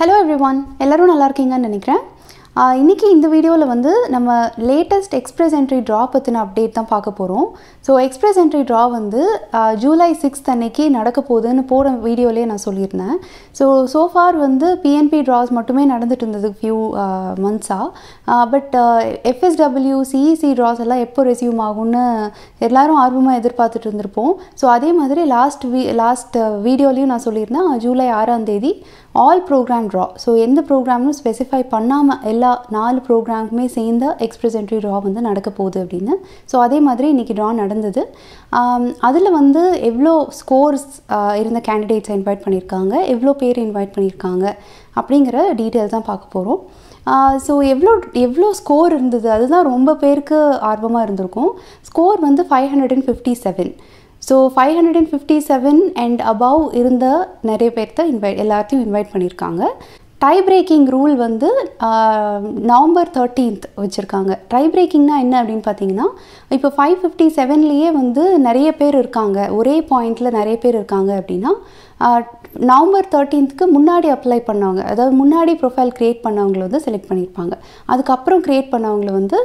Hello everyone, ellarum nalla irkeenga nu nenikiren. Inniki indha video la vandu nama latest express entry draw pathina update dhaan paakaporom. So express entry draw vandu July 6th anniki nadakapodunu pora video la na sollirna. So far vandu PNP draws mattume nadanditundadhu few months but FSW CEC draws alla eppo resume agunu ellarum aarvuma edirpaathittundirpom. So adhe madri last video la na sollirna July 6 am thedi all program draw. So எந்த ப்ரோக்ராம்னு specify பண்ணாம எல்லா 4 ப்ரோக்ராம்க்குமே சேர்ந்து express entry draw வந்து நடக்க போகுது அப்படினு. So அதே மாதிரி இன்னைக்கு draw நடந்துது. அதுல வந்து எவ்ளோ ஸ்கோர்ஸ் இருந்த கேண்டிடேட்ஸ் இன்வைட் பண்ணிருக்காங்க, எவ்ளோ பேர் இன்வைட் பண்ணிருக்காங்க அப்படிங்கற டீடைல்ஸ் தான் பார்க்க போறோம். சோ எவ்ளோ ஸ்கோர் இருந்தது அதுதான் ரொம்ப பேருக்கு ஆர்வமா இருந்திருக்கும். ஸ்கோர் வந்து 557. So 557 and above irundha nare pertha invite ellathiyum invite panirukanga. Tie breaking rule vandu November 13th vechirukanga. Tie breaking na enna appdin pathina ipo 557 liye vandu nare per irukanga, ore point la nare per irukanga appdina November 13th க்கு முன்னாடி apply பண்ணவங்க, அதாவது முன்னாடி profile create பண்ணவங்கள வந்து select பண்ணிருப்பாங்க. அதுக்கு அப்புறம் create பண்ணவங்கள வந்து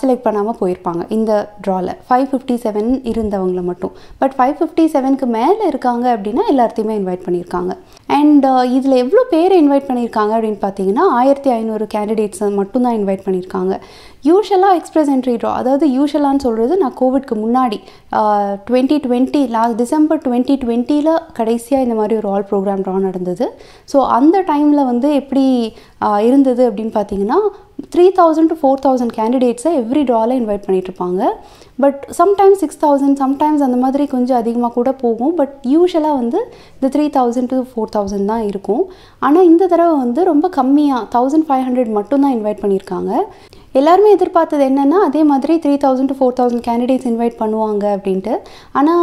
செலக்ட் பண்ணாம போயிருப்பாங்க. இந்த டிரால 557 இருந்தவங்கள மட்டும். பட் 557 க்கு மேல இருக்காங்க அப்படினா எல்லாரையுமே இன்வைட் பண்ணிருக்காங்க. And இதுல எவ்ளோ பேர் இன்வைட் பண்ணிருக்காங்க அப்படினு பாத்தீங்கன்னா 1500 கேண்டிடேட்ஸ் மட்டும் தான் இன்வைட் பண்ணிருக்காங்க. யூசுவலா எக்ஸ்பிரஸ் என்ட்ரி டிரா, அதாவது யூசுவலான்னு சொல்றது நான் கோவிட்க்கு முன்னாடி 2020 லாஸ்ட் டிசம்பர் 2020 ல கடைசியா இந்த மாதிரி ஒரு ஆல் ப்ரோக்ராம் டிரா நடந்துது. சோ அந்த டைம்ல வந்து எப்படி இருந்தது அப்படினு பாத்தீங்கன்னா 3000 to 4000 candidates every draw la invite panniterpaanga, but sometimes 6000 sometimes andha madri konja adhigama kuda pogum, but usually vandu the 3000 to 4000 da irukum. Ana indha thara vandu romba kammiya 1500 mattum da invite panniranga. எல்லாரும் எதிர்பார்த்தது என்னன்னா அதே மாதிரி 3000 to 4000 candidates invite பண்ணுவாங்க அப்படினு. ஆனா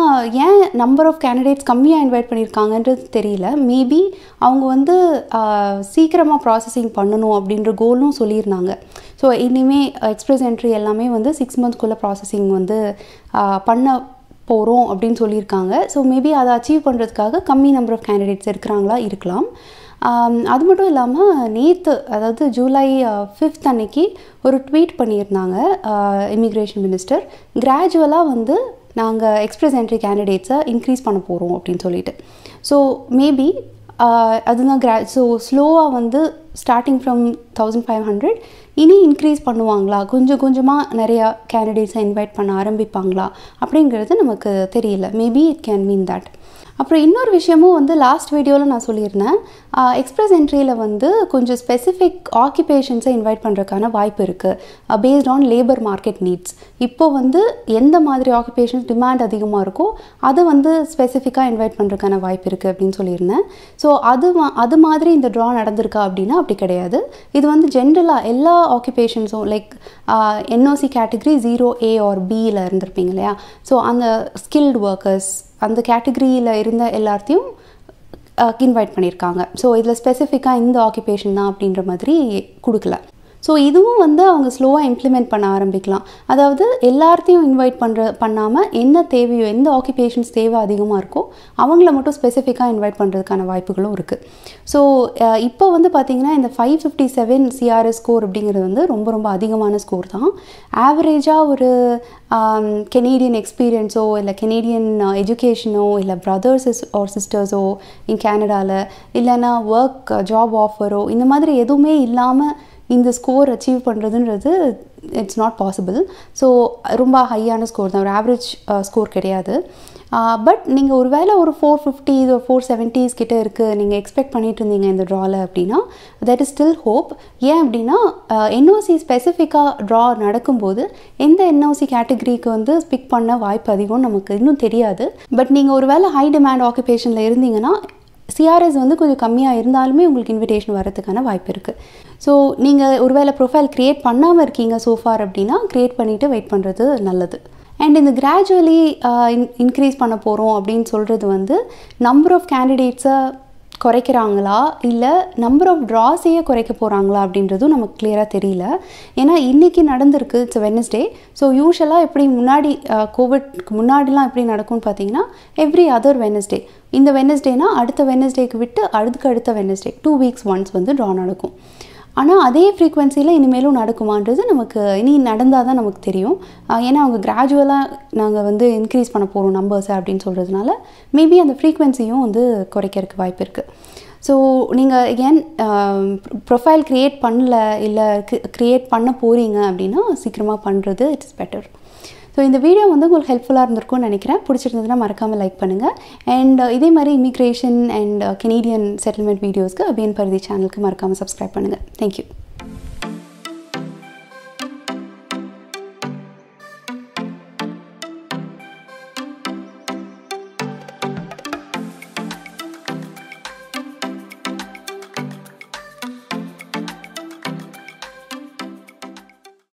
ஏன் number of candidates கம்மியா இன்வைட் பண்ணிருக்காங்கன்றது தெரியல. மேபி அவங்க வந்து சீக்கிரமா processing பண்ணனும் அப்படிங்கற கோலும் சொல்லிருந்தாங்க. சோ இனிமே எக்ஸ்பிரஸ் என்ட்ரி எல்லாமே வந்து 6 months குள்ள processing வந்து பண்ண போறோம் அப்படினு சொல்லிருக்காங்க. சோ மேபி அத அச்சீவ் பண்றதுக்காக கம்மி நம்பர் ஆஃப் கேண்டிடேட்ஸ் இருக்கறாங்களா இருக்கலாம். அது மட்டும் இல்லாமல் நேற்று அதாவது ஜூலை 5th அன்னைக்கு ஒரு ட்வீட் பண்ணியிருந்தாங்க இமிகிரேஷன் மினிஸ்டர். கிராஜுவலாக வந்து நாங்கள் எக்ஸ்பிரஸ் என்ட்ரி கேண்டிடேட்ஸை இன்க்ரீஸ் பண்ண போகிறோம் அப்படின்னு சொல்லிட்டு. ஸோ மேபி அதுதான் ஸோ ஸ்லோவாக வந்து ஸ்டார்டிங் ஃப்ரம் 1500 இனி இன்க்ரீஸ் பண்ணுவாங்களா, கொஞ்சம் கொஞ்சமாக நிறையா கேண்டிடேட்ஸை இன்வைட் பண்ண ஆரம்பிப்பாங்களா அப்படிங்கிறது நமக்கு தெரியல. Maybe it can mean that. அப்புறம் இன்னொரு விஷயமும் வந்து லாஸ்ட் வீடியோவில் நான் சொல்லியிருந்தேன் எக்ஸ்பிரஸ் என்ட்ரியில் வந்து கொஞ்சம் ஸ்பெசிஃபிக் ஆக்கியூபேஷன்ஸை இன்வைட் பண்ணுறதுக்கான வாய்ப்பு இருக்குது based on labour market needs. இப்போ வந்து எந்த மாதிரி ஆக்கியூபேஷன்ஸ் டிமாண்ட் அதிகமாக இருக்கோ அதை வந்து ஸ்பெசிஃபிக்காக இன்வைட் பண்ணுறதுக்கான வாய்ப்பு இருக்குது அப்படின்னு சொல்லியிருந்தேன். ஸோ அது மாதிரி இந்த ட்ரா நடந்திருக்கா அப்படின்னா அப்படி கிடையாது. இது வந்து ஜென்ரலாக எல்லா ஆக்கியூபேஷன்ஸும் like NOC category 0A or பியில் இருந்திருப்பீங்க இல்லையா, ஸோ அந்த ஸ்கில்டு ஒர்க்கர்ஸ் அந்த கேட்டகரியில் இருந்த எல்லாத்தையும் இன்வைட் பண்ணியிருக்காங்க. ஸோ இதில் ஸ்பெசிஃபிக்காக இந்த ஆக்கியூபேஷன் தான் அப்படின்ற மாதிரி கொடுக்கல. ஸோ இதுவும் வந்து அவங்க ஸ்லோவாக இம்ப்ளிமெண்ட் பண்ண ஆரம்பிக்கலாம். அதாவது எல்லாத்தையும் இன்வைட் பண்ணாமல் என்ன தேவையோ எந்த ஆக்கியூபேஷன்ஸ் தேவை அதிகமாக இருக்கோ அவங்கள மட்டும் ஸ்பெசிஃபிக்காக இன்வைட் பண்ணுறதுக்கான வாய்ப்புகளும் இருக்குது. ஸோ இப்போ வந்து பார்த்திங்கன்னா இந்த 557 CRS ஸ்கோர் அப்படிங்கிறது வந்து ரொம்ப ரொம்ப அதிகமான ஸ்கோர் தான். ஆவரேஜாக ஒரு கெனேடியன் எக்ஸ்பீரியன்ஸோ இல்லை கெனேடியன் எஜுகேஷனோ இல்லை பிரதர்ஸ் ஆர் சிஸ்டர்ஸோ இன் கனடாவில் இல்லைன்னா ஒர்க் ஜாப் ஆஃபரோ இந்த மாதிரி எதுவுமே இல்லாமல் இந்த ஸ்கோர் அச்சீவ் பண்ணுறதுன்றது இட்ஸ் நாட் பாசிபிள். ஸோ ரொம்ப ஹையான ஸ்கோர் தான், ஒரு ஆவரேஜ் ஸ்கோர் கிடையாது. பட் நீங்கள் ஒரு வேளை ஒரு 450 ஒரு 470s கிட்டே இருக்குது நீங்கள் எக்ஸ்பெக்ட் பண்ணிட்டு இருந்தீங்க இந்த ட்ராவில் அப்படின்னா தட் இஸ் ஸ்டில் ஹோப். ஏன் அப்படின்னா NOC ஸ்பெசிஃபிக்காக ட்ரா நடக்கும்போது எந்த NOC கேட்டகரிக்கு வந்து பிக் பண்ண வாய்ப்பு அதிகம் நமக்கு இன்னும் தெரியாது. பட் நீங்கள் ஒரு வேளை ஹை டிமாண்ட் ஆக்குபேஷனில் இருந்தீங்கன்னா CRS வந்து கொஞ்சம் கம்மியாக இருந்தாலுமே உங்களுக்கு இன்விடேஷன் வரதுக்கான வாய்ப்பு இருக்குது. ஸோ நீங்கள் ஒருவேளை ப்ரொஃபைல் க்ரியேட் பண்ணாமல் இருக்கீங்க சோஃபார் அப்படின்னா க்ரியேட் பண்ணிவிட்டு வெயிட் பண்ணுறது நல்லது. அண்ட் இந்த கிராஜுவலி இன்க்ரீஸ் பண்ண போகிறோம் அப்படின்னு சொல்கிறது வந்து நம்பர் ஆஃப் கேண்டிடேட்ஸை குறைக்கறாங்களா இல்ல நம்பர் ஆஃப் draws ஏ குறைக்க போறாங்களா அப்படின்றதும் நமக்கு clear-ஆ தெரியல ஏனா இன்னைக்கு நடந்துருக்கு இட்ஸ் வெட்னஸ்டே சோ யூசுவலா எப்படி முன்னாடி கோவிட்க்கு முன்னாடிலாம் எப்படி நடக்கும் பாத்தீங்கன்னா every other wednesday இந்த வெட்னஸ்டேனா அடுத்த வெட்னஸ்டேக்கு விட்டு அடுத்த வெட்னஸ்டே 2 weeks once வந்து draw நடக்கும் ஆனா அதே frequency-ல இனிமேலும் நடக்குமான்றது நமக்கு இனி நடந்தா தான் நமக்கு தெரியும் ஏனா அவங்க gradually-ஆ நாங்க வந்து increase பண்ண போறோம் numbers அப்படினு சொல்றதுனால maybe அந்த frequency-யும் வந்து குறைக்கிறதுக்கு வாய்ப்பு இருக்கு சோ நீங்க again profile create பண்ணல இல்ல create பண்ண போறீங்க அப்படினா சீக்கிரமா பண்றது it's better So, this video is helpful if you like it. And this is immigration and Canadian settlement videos. Subscribe to the channel. Thank you.